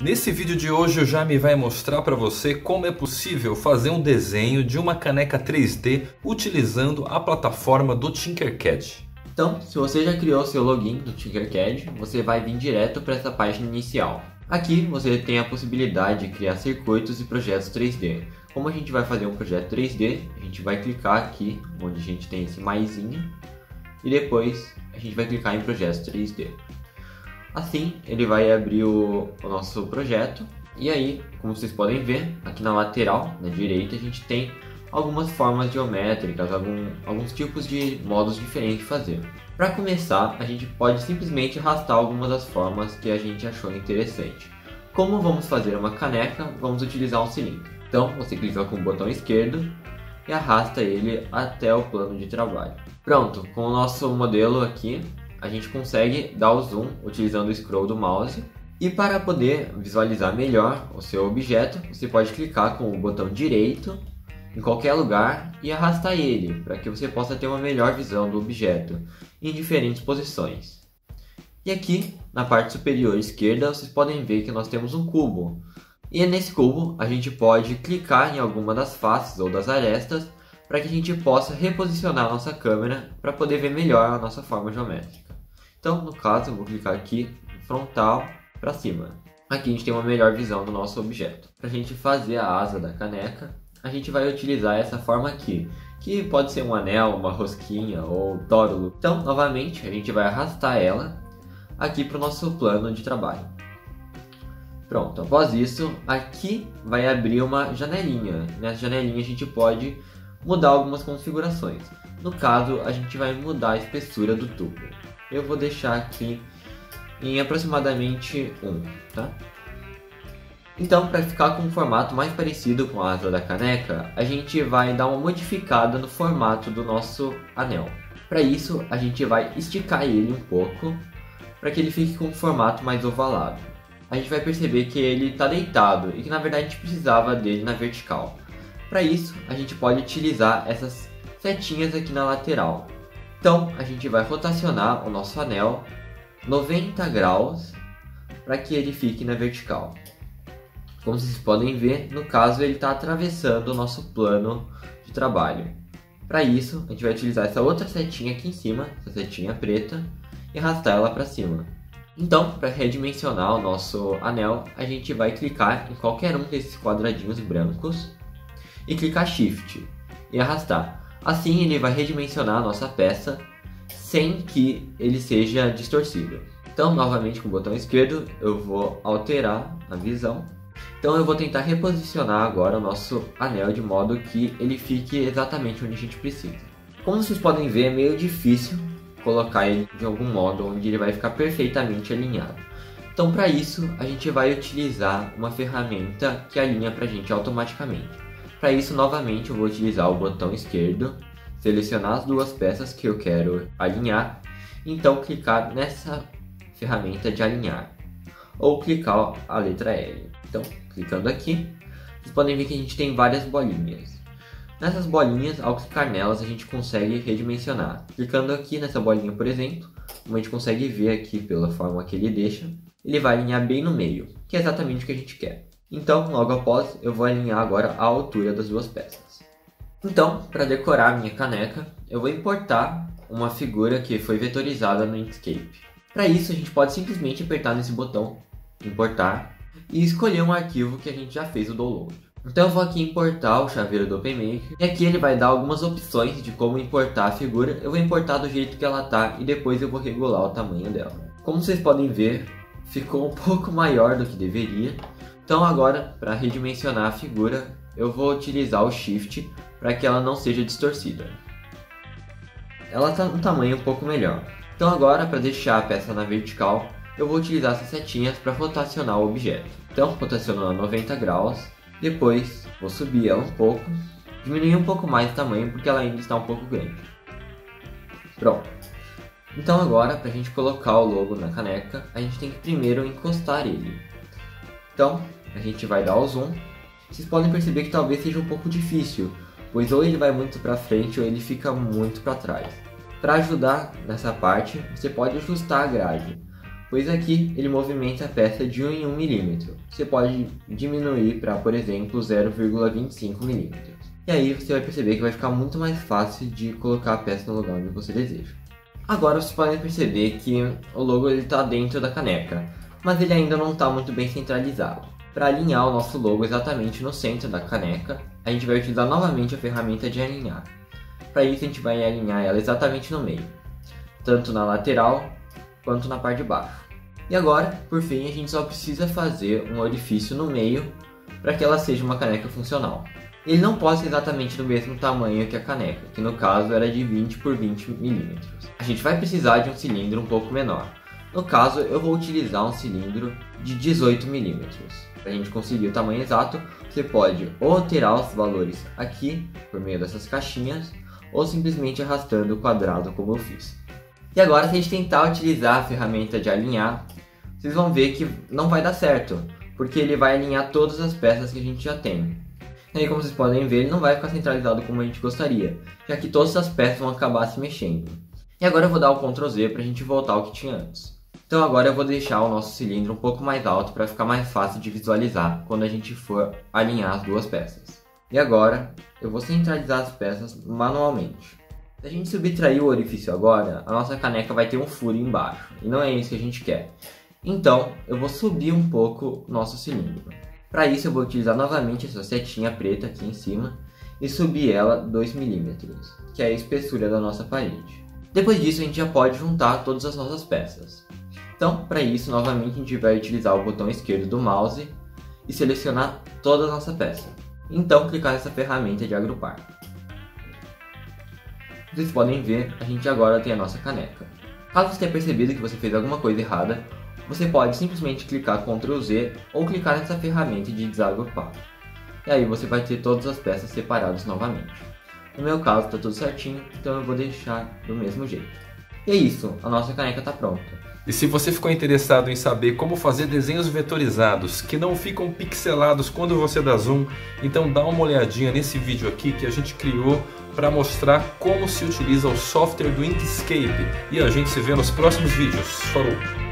Nesse vídeo de hoje o Jaime vai mostrar para você como é possível fazer um desenho de uma caneca 3D utilizando a plataforma do Tinkercad. Então, se você já criou seu login do Tinkercad, você vai vir direto para essa página inicial. Aqui você tem a possibilidade de criar circuitos e projetos 3D. Como a gente vai fazer um projeto 3D, a gente vai clicar aqui onde a gente tem esse maisinho e depois a gente vai clicar em projetos 3D. Assim, ele vai abrir o nosso projeto, e aí, como vocês podem ver, aqui na lateral, na direita, a gente tem algumas formas geométricas, alguns tipos de modos diferentes de fazer. Para começar, a gente pode simplesmente arrastar algumas das formas que a gente achou interessante. Como vamos fazer uma caneca, vamos utilizar um cilindro. Então, você clica com o botão esquerdo e arrasta ele até o plano de trabalho. Pronto, com o nosso modelo aqui, a gente consegue dar o zoom utilizando o scroll do mouse. E para poder visualizar melhor o seu objeto, você pode clicar com o botão direito em qualquer lugar e arrastar ele, para que você possa ter uma melhor visão do objeto em diferentes posições. E aqui, na parte superior esquerda, vocês podem ver que nós temos um cubo. E nesse cubo, a gente pode clicar em alguma das faces ou das arestas, para que a gente possa reposicionar a nossa câmera para poder ver melhor a nossa forma geométrica. Então, no caso, eu vou clicar aqui frontal para cima. Aqui a gente tem uma melhor visão do nosso objeto. Para a gente fazer a asa da caneca, a gente vai utilizar essa forma aqui, que pode ser um anel, uma rosquinha ou tórolo. Então, novamente, a gente vai arrastar ela aqui para o nosso plano de trabalho. Pronto, após isso, aqui vai abrir uma janelinha. Nessa janelinha a gente pode mudar algumas configurações. No caso, a gente vai mudar a espessura do tubo. Eu vou deixar aqui em aproximadamente 1, tá? Então, para ficar com um formato mais parecido com a asa da caneca, a gente vai dar uma modificada no formato do nosso anel. Para isso, a gente vai esticar ele um pouco, para que ele fique com um formato mais ovalado. A gente vai perceber que ele está deitado e que na verdade a gente precisava dele na vertical. Para isso, a gente pode utilizar essas setinhas aqui na lateral. Então, a gente vai rotacionar o nosso anel 90 graus para que ele fique na vertical. Como vocês podem ver, no caso ele está atravessando o nosso plano de trabalho. Para isso, a gente vai utilizar essa outra setinha aqui em cima, essa setinha preta, e arrastar ela para cima. Então, para redimensionar o nosso anel, a gente vai clicar em qualquer um desses quadradinhos brancos e clicar Shift e arrastar. Assim ele vai redimensionar a nossa peça sem que ele seja distorcido. Então, novamente com o botão esquerdo, eu vou alterar a visão. Então eu vou tentar reposicionar agora o nosso anel de modo que ele fique exatamente onde a gente precisa. Como vocês podem ver, é meio difícil colocar ele de algum modo onde ele vai ficar perfeitamente alinhado. Então, para isso, a gente vai utilizar uma ferramenta que alinha para a gente automaticamente. Para isso, novamente, eu vou utilizar o botão esquerdo, selecionar as duas peças que eu quero alinhar, então clicar nessa ferramenta de alinhar, ou clicar a letra L. Então, clicando aqui, vocês podem ver que a gente tem várias bolinhas. Nessas bolinhas, ao clicar nelas, a gente consegue redimensionar. Clicando aqui nessa bolinha, por exemplo, como a gente consegue ver aqui pela forma que ele deixa, ele vai alinhar bem no meio, que é exatamente o que a gente quer. Então, logo após, eu vou alinhar agora a altura das duas peças. Então, para decorar a minha caneca, eu vou importar uma figura que foi vetorizada no Inkscape. Para isso, a gente pode simplesmente apertar nesse botão Importar e escolher um arquivo que a gente já fez o download. Então, eu vou aqui importar o chaveiro do OpenMaker e aqui ele vai dar algumas opções de como importar a figura. Eu vou importar do jeito que ela tá e depois eu vou regular o tamanho dela. Como vocês podem ver, ficou um pouco maior do que deveria. Então agora, para redimensionar a figura, eu vou utilizar o Shift para que ela não seja distorcida. Ela está num tamanho um pouco melhor. Então agora, para deixar a peça na vertical, eu vou utilizar essas setinhas para rotacionar o objeto. Então, rotacionando a 90 graus, depois vou subir ela um pouco, diminuir um pouco mais o tamanho porque ela ainda está um pouco grande. Pronto. Então agora, para a gente colocar o logo na caneca, a gente tem que primeiro encostar ele. Então, a gente vai dar o zoom. Vocês podem perceber que talvez seja um pouco difícil, pois ou ele vai muito para frente ou ele fica muito para trás. Para ajudar nessa parte, você pode ajustar a grade. pois aqui ele movimenta a peça de 1 em 1 milímetro. Você pode diminuir para, por exemplo, 0,25 milímetros. E aí você vai perceber que vai ficar muito mais fácil de colocar a peça no lugar onde você deseja. Agora vocês podem perceber que o logo está dentro da caneca, mas ele ainda não está muito bem centralizado. Para alinhar o nosso logo exatamente no centro da caneca, a gente vai utilizar novamente a ferramenta de alinhar. Para isso a gente vai alinhar ela exatamente no meio, tanto na lateral quanto na parte de baixo. E agora, por fim, a gente só precisa fazer um orifício no meio para que ela seja uma caneca funcional. Ele não pode ser exatamente do mesmo tamanho que a caneca, que no caso era de 20 por 20 mm. A gente vai precisar de um cilindro um pouco menor. No caso, eu vou utilizar um cilindro de 18 mm. Para a gente conseguir o tamanho exato, você pode ou alterar os valores aqui, por meio dessas caixinhas, ou simplesmente arrastando o quadrado como eu fiz. E agora, se a gente tentar utilizar a ferramenta de alinhar, vocês vão ver que não vai dar certo, porque ele vai alinhar todas as peças que a gente já tem. E aí, como vocês podem ver, ele não vai ficar centralizado como a gente gostaria, já que todas as peças vão acabar se mexendo. E agora eu vou dar o Ctrl Z para a gente voltar ao que tinha antes. Então agora eu vou deixar o nosso cilindro um pouco mais alto para ficar mais fácil de visualizar quando a gente for alinhar as duas peças. E agora eu vou centralizar as peças manualmente. Se a gente subtrair o orifício agora, a nossa caneca vai ter um furo embaixo, e não é isso que a gente quer. Então, eu vou subir um pouco o nosso cilindro. Para isso, eu vou utilizar novamente essa setinha preta aqui em cima, e subir ela 2 mm, que é a espessura da nossa parede. Depois disso, a gente já pode juntar todas as nossas peças. Então, para isso, novamente, a gente vai utilizar o botão esquerdo do mouse, e selecionar toda a nossa peça. Então, clicar nessa ferramenta de agrupar. Vocês podem ver, a gente agora tem a nossa caneca. Caso você tenha percebido que você fez alguma coisa errada, você pode simplesmente clicar Ctrl Z ou clicar nessa ferramenta de desagrupar. E aí você vai ter todas as peças separadas novamente. No meu caso está tudo certinho, então eu vou deixar do mesmo jeito. E é isso, a nossa caneca está pronta. E se você ficou interessado em saber como fazer desenhos vetorizados que não ficam pixelados quando você dá zoom, então dá uma olhadinha nesse vídeo aqui que a gente criou para mostrar como se utiliza o software do Inkscape. E a gente se vê nos próximos vídeos. Falou!